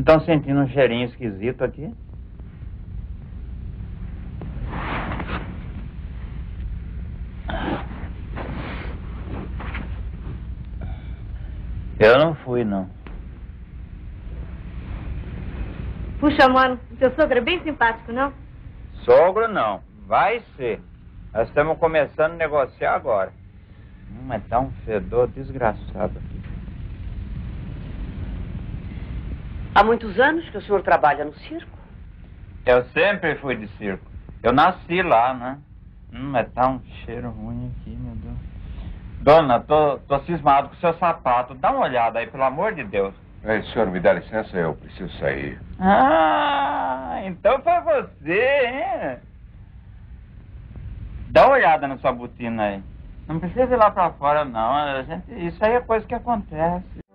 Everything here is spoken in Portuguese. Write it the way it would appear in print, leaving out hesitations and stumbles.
Não estão sentindo um cheirinho esquisito aqui? Eu não fui, não. Puxa, mano, o seu sogro é bem simpático, não? Sogro, não. Vai ser. Nós estamos começando a negociar agora. Mas tá um fedor desgraçado aqui. Há muitos anos que o senhor trabalha no circo? Eu sempre fui de circo. Eu nasci lá, né? Mas tá um cheiro ruim aqui, meu Deus. Dona, tô cismado com o seu sapato. Dá uma olhada aí, pelo amor de Deus. Ei, senhor, me dá licença, eu preciso sair. Ah, então foi você, hein? Dá uma olhada na sua botina aí. Não precisa ir lá pra fora, não. Isso aí é coisa que acontece.